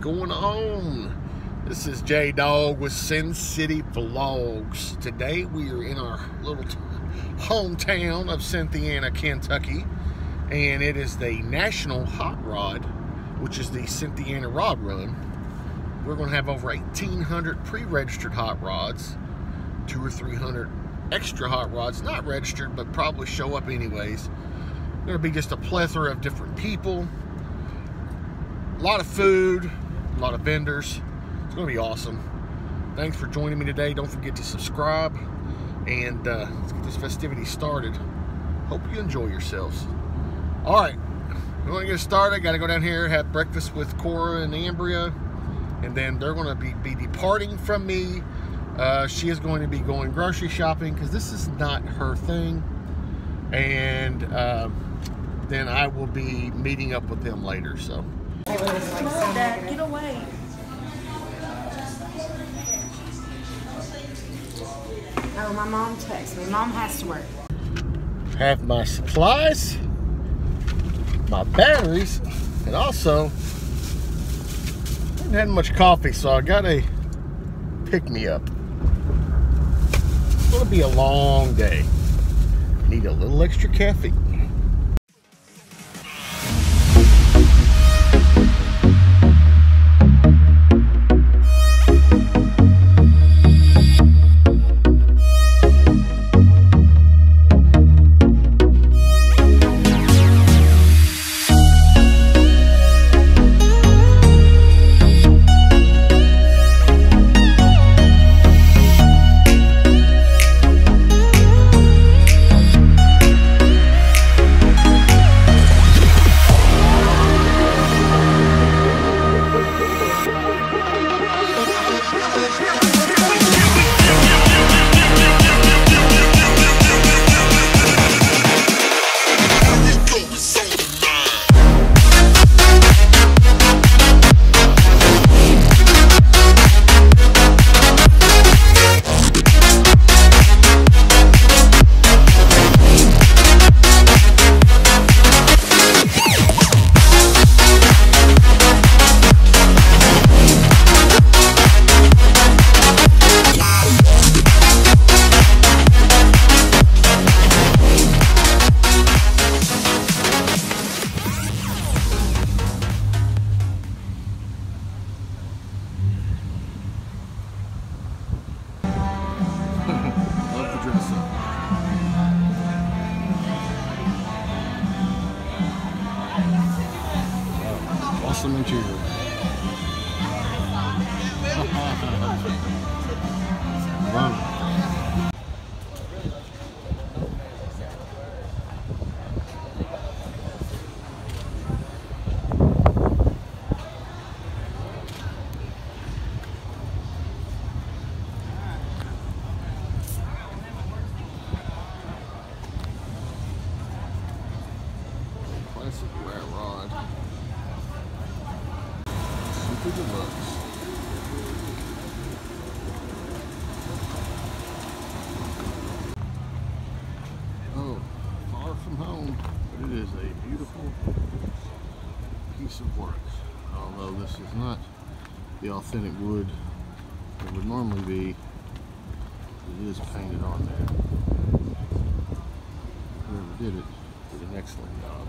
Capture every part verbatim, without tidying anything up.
What's going on? This is J Dog with Sin City Vlogs. Today we are in our little hometown of Cynthiana, Kentucky, and it is the National Hot Rod, which is the Cynthiana Rod Run. We're going to have over eighteen hundred pre-registered hot rods, two or three hundred extra hot rods not registered but probably show up anyways. There'll be just a plethora of different people, a lot of food, a lot of vendors. It's gonna be awesome. Thanks for joining me today. Don't forget to subscribe, and uh, let's get this festivity started. Hope you enjoy yourselves. All right, we're gonna get started. Gotta go down here, have breakfast with Cora and Ambria, and then they're gonna be, be departing from me. Uh, she is going to be going grocery shopping because this is not her thing. And uh, then I will be meeting up with them later, so. Come on, Dad, get away. Oh, my mom texted me. Mom has to work. Have my supplies, my batteries, and also, I didn't have much coffee, so I got a pick-me-up. It's gonna be a long day. Need a little extra caffeine. Awesome interior. Wow. Classic rat rod. Super deluxe. Oh, far from home, but it is a beautiful piece of work. Although this is not the authentic wood that would normally be, it is painted on there. Whoever did it did an excellent job.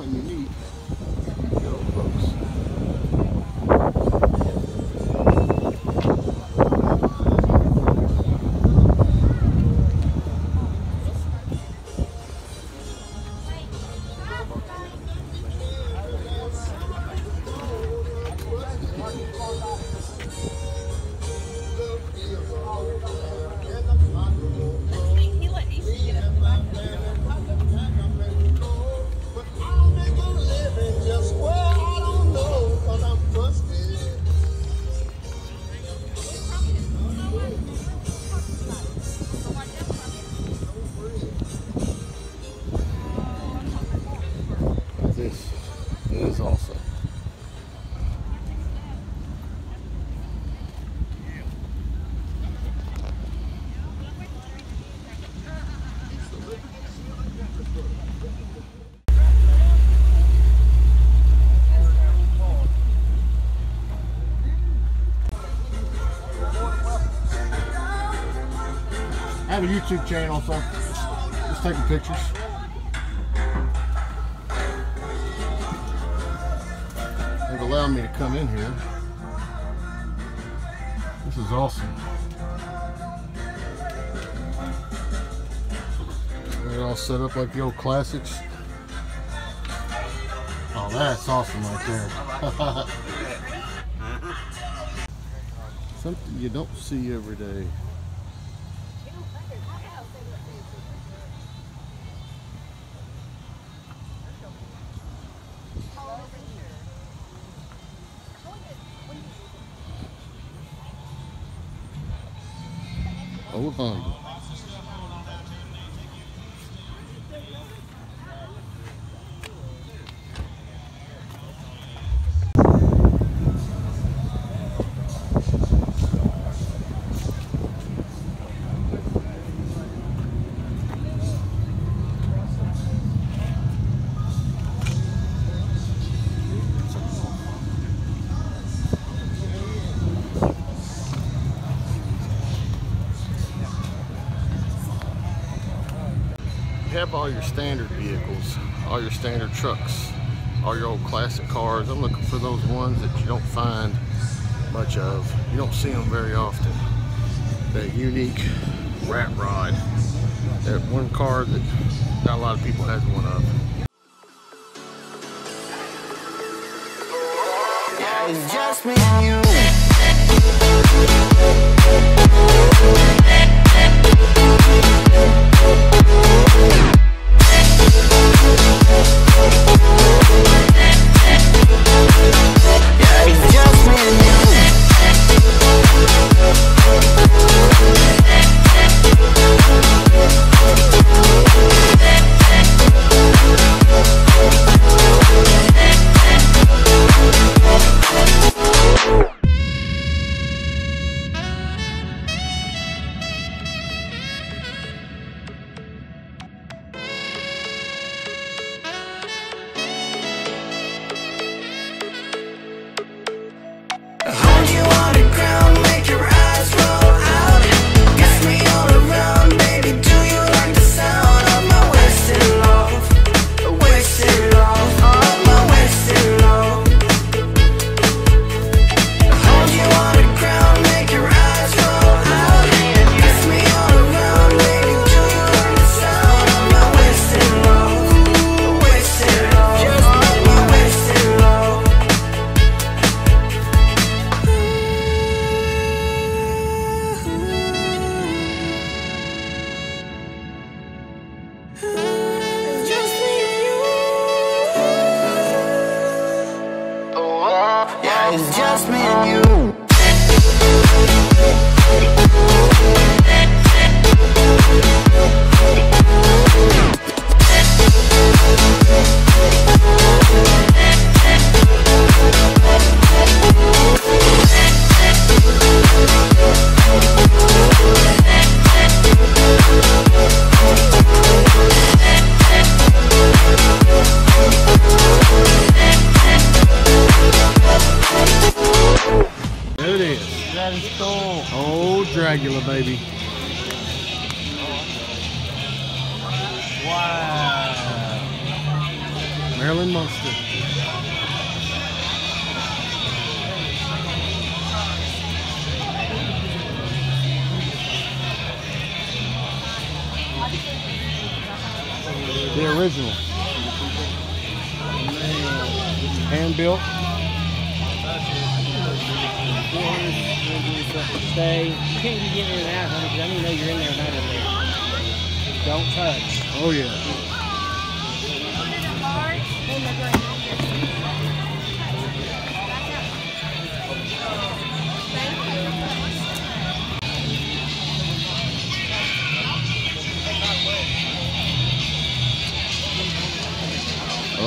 what you need. I have a YouTube channel, so just taking pictures. They've allowed me to come in here. This is awesome. They're all set up like the old classics. Oh, that's awesome right there. Something you don't see every day. Old Honda. Have all your standard vehicles, all your standard trucks, all your old classic cars. I'm looking for those ones that you don't find much of. You don't see them very often. That unique rat rod. That one car that not a lot of people has one of. Yeah, it's just me and you. It's just me and you. Oh, Dragula, baby. Wow. Marilyn Munster. The original. Hand-built. Stay. You can't be getting in and out, honey, because I need to know you're in there or not in there. Don't touch. Oh, yeah.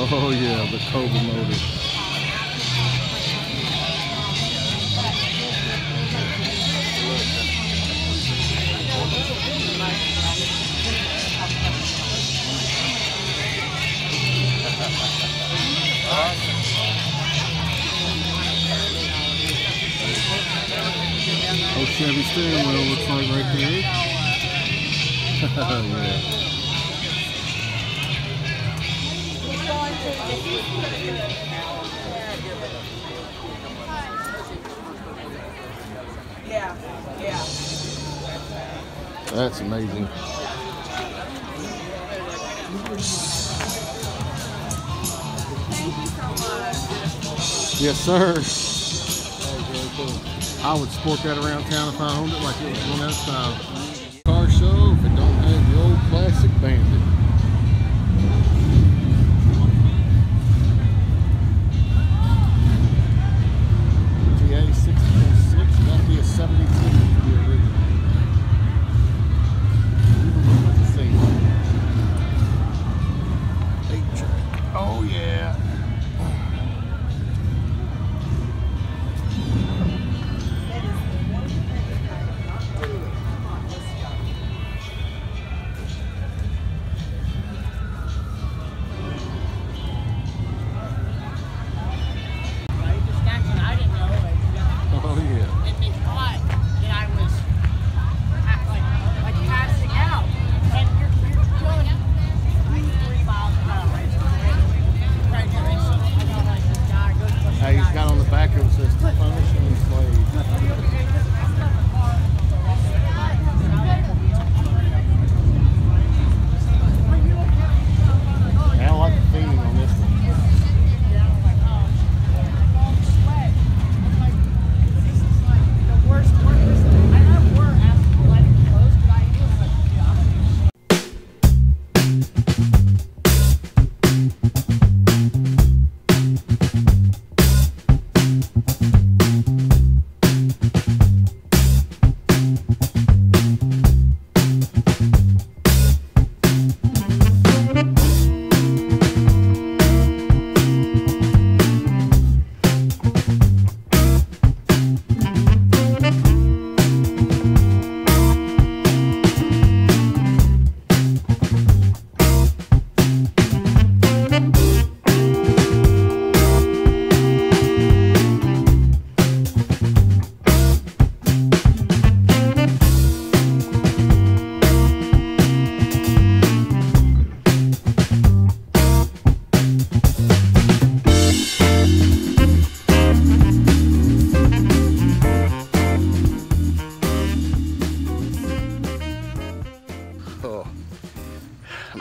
Oh, yeah, the Cobra motor. Oh, Chevy steering wheel looks like right there. Yeah. Yeah. Yeah. That's amazing. Yes, sir. I would sport that around town if I owned it like it was one that style. Car show if it don't have the old classic Bandit. T A sixty-four six, that'd be a seventy-two for the original. Even though it's the same. Eight track. Oh yeah.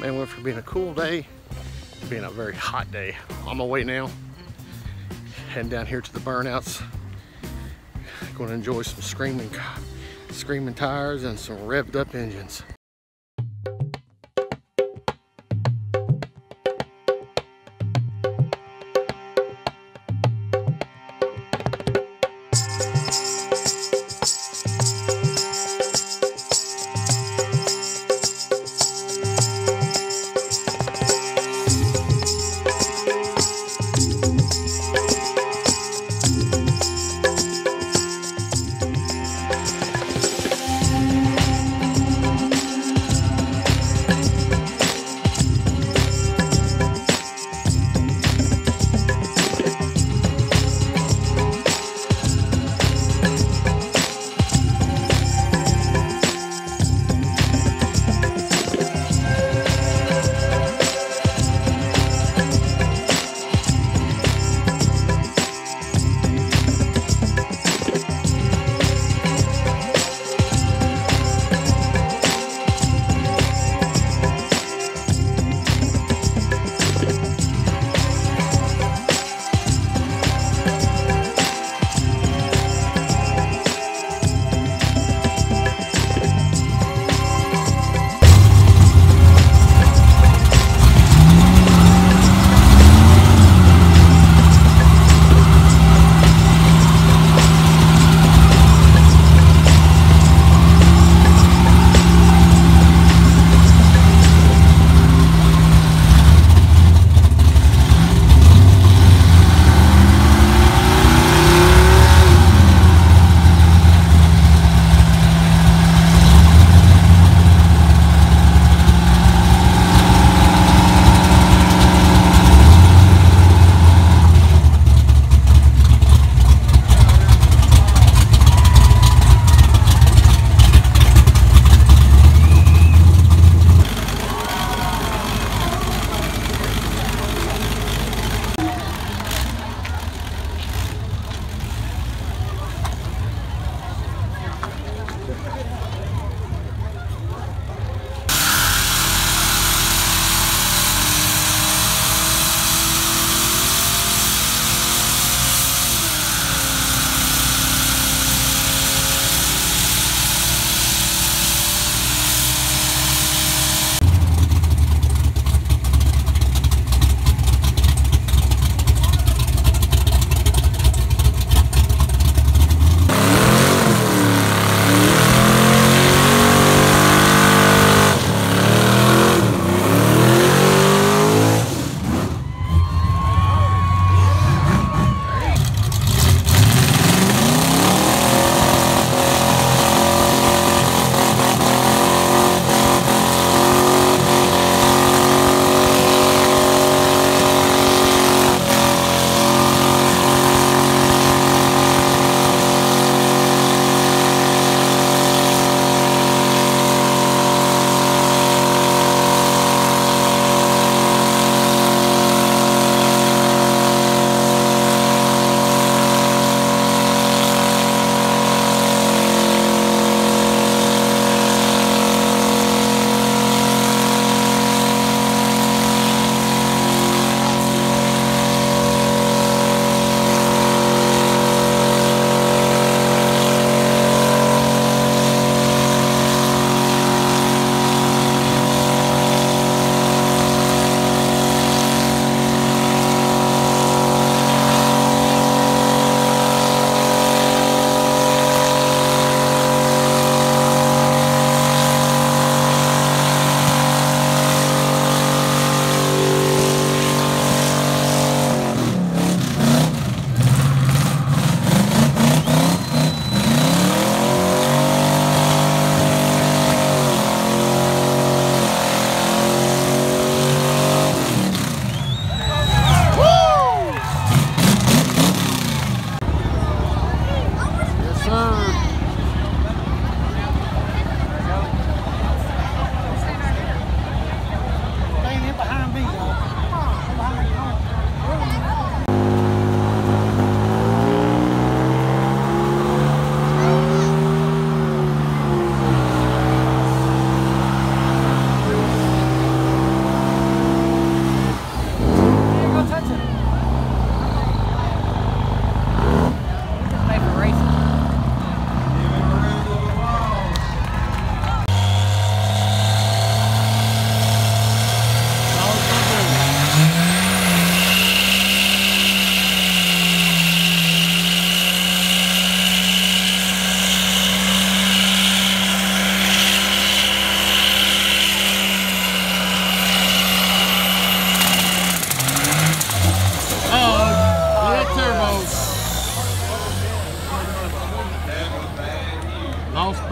Man, went from being a cool day to being a very hot day. On my way now, heading down here to the burnouts. Going to enjoy some screaming, screaming tires and some revved up engines.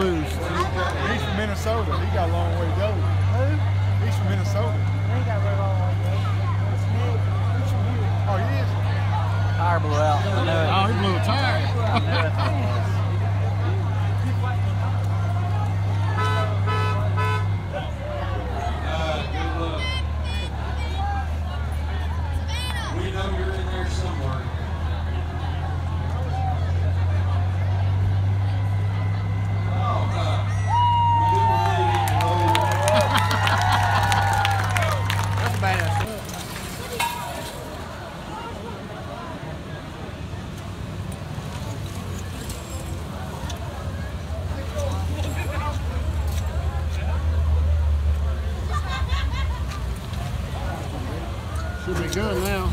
boost. He's from Minnesota. He got a long way to go. Who? He's from Minnesota. He got a long way to go. It's Nick. He's from you. Oh, he is? Tire blew out. Oh, he blew a tire. I knew it. Should be good now.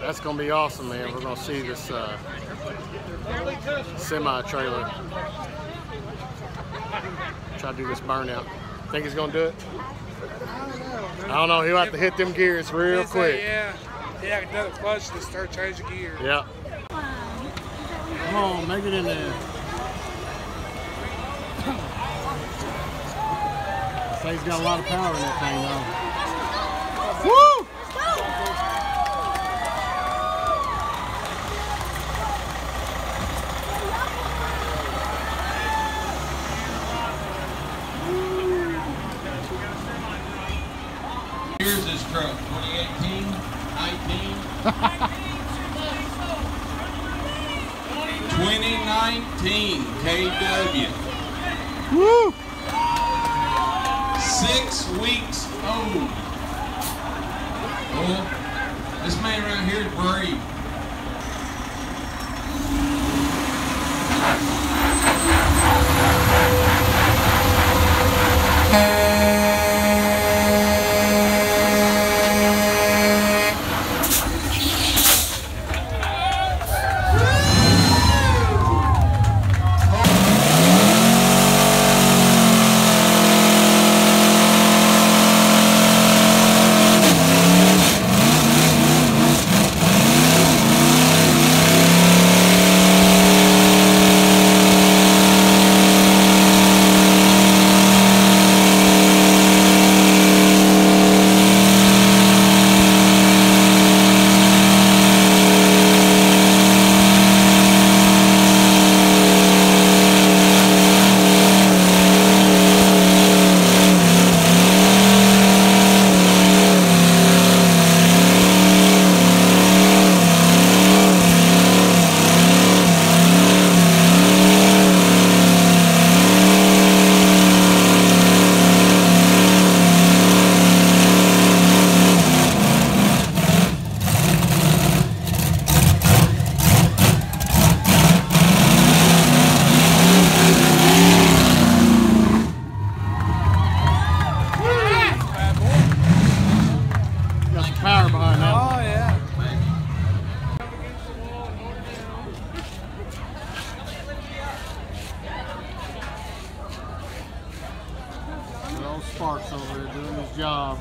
That's going to be awesome, man. We're going to see this uh, semi-trailer. Try to do this burnout. Think he's going to do it? I don't know, man. I don't know. He'll have to hit them gears real quick. Yeah. Yeah, another clutch to start changing gears. Yeah. Come on, make it in there. So he's got a lot of power in that thing, though. Woo! Here's this truck, twenty eighteen, nineteen, twenty nineteen K W. Woo! Six weeks old. Well, this man right here is brave. Sparks over there doing his job.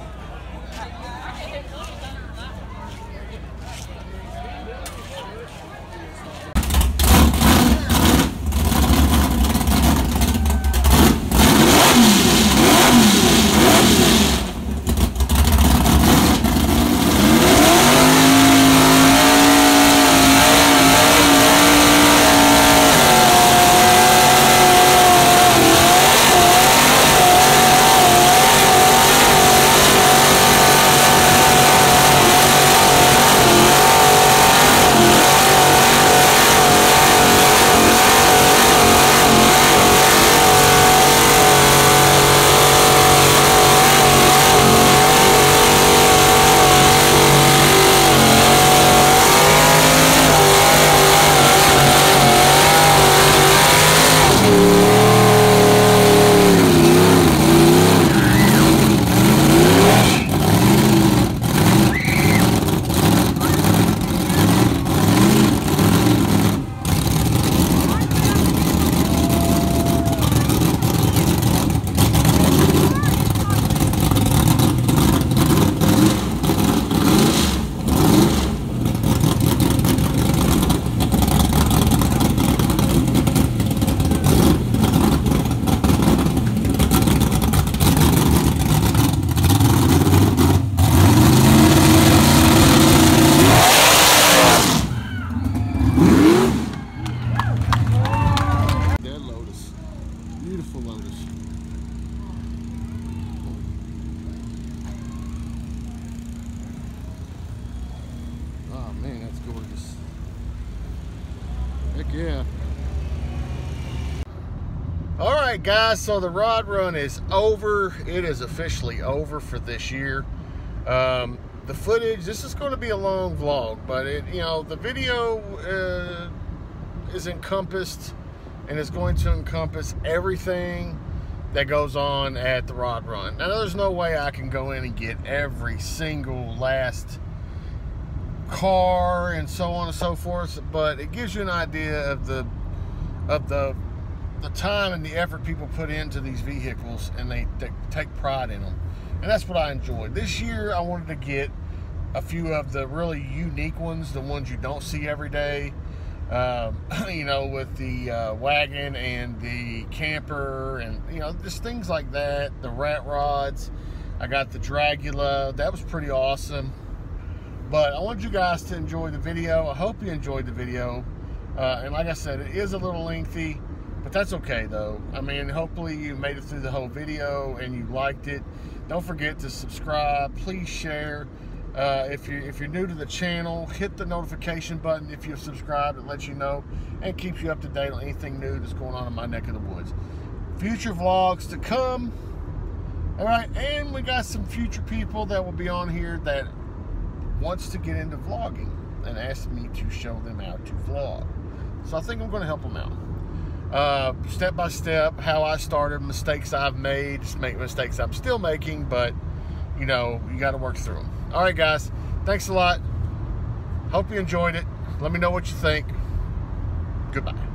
beautiful lotus. Oh man, that's gorgeous. Heck yeah. All right guys, so the rod run is over. It is officially over for this year. Um, the footage, this is going to be a long vlog, but it, you know, the video uh, is encompassed and is going to encompass everything that goes on at the Rod Run. Now there's no way I can go in and get every single last car and so on and so forth, but it gives you an idea of the of the the time and the effort people put into these vehicles, and they, they take pride in them. And that's what I enjoyed. This year, I wanted to get a few of the really unique ones, the ones you don't see every day. Um, you know, with the uh, wagon and the camper and, you know, just things like that. The rat rods. I got the Dragula. That was pretty awesome. But I want you guys to enjoy the video. I hope you enjoyed the video. Uh, and like I said, it is a little lengthy, but that's okay though. I mean, hopefully you made it through the whole video and you liked it. Don't forget to subscribe, please share. Uh, if, you, if you're new to the channel, hit the notification button if you've subscribed. It lets you know and keeps you up to date on anything new that's going on in my neck of the woods. Future vlogs to come. All right, and we got some future people that will be on here that wants to get into vlogging and asked me to show them how to vlog. So I think I'm gonna help them out. Uh, step by step, how I started, mistakes I've made, make mistakes I'm still making, but you know, you got to work through them. All right, guys, thanks a lot. Hope you enjoyed it. Let me know what you think. Goodbye.